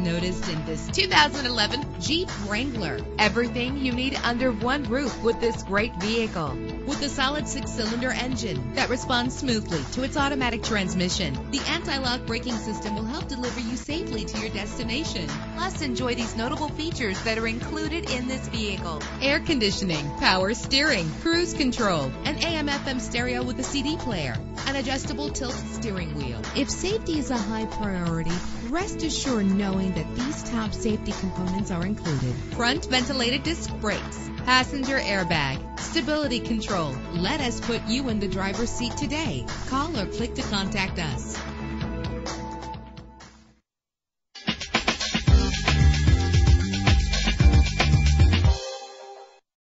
not noticed in this 2011 Jeep Wrangler. Everything you need under one roof with this great vehicle. With a solid 6-cylinder engine that responds smoothly to its automatic transmission, the anti-lock braking system will help deliver you safely to your destination. Plus, enjoy these notable features that are included in this vehicle: air conditioning, power steering, cruise control, an AM/FM stereo with a CD player, an adjustable tilt steering wheel. If safety is a high priority, rest assured knowing that these top safety components are included: front ventilated disc brakes, passenger airbag, stability control. Let us put you in the driver's seat today. Call or click to contact us.